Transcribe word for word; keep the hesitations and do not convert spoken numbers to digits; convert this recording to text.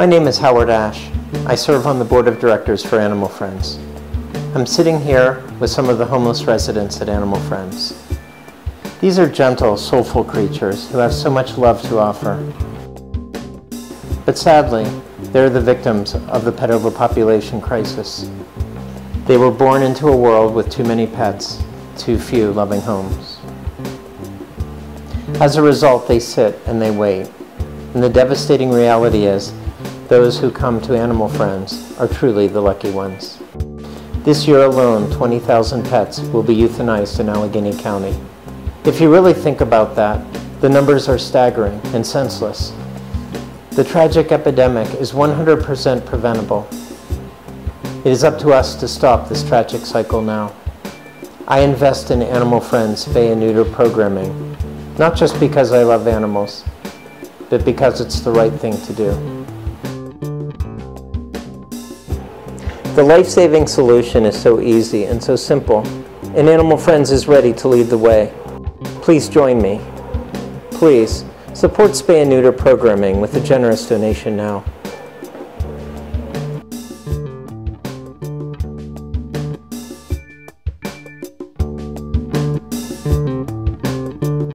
My name is Howard Ash. I serve on the board of directors for Animal Friends. I'm sitting here with some of the homeless residents at Animal Friends. These are gentle, soulful creatures who have so much love to offer. But sadly, they're the victims of the pet overpopulation crisis. They were born into a world with too many pets, too few loving homes. As a result, they sit and they wait. And the devastating reality is, those who come to Animal Friends are truly the lucky ones. This year alone, twenty thousand pets will be euthanized in Allegheny County. If you really think about that, the numbers are staggering and senseless. The tragic epidemic is one hundred percent preventable. It is up to us to stop this tragic cycle now. I invest in Animal Friends spay and neuter programming, not just because I love animals, but because it's the right thing to do. The life-saving solution is so easy and so simple, and Animal Friends is ready to lead the way. Please join me. Please support spay and neuter programming with a generous donation now.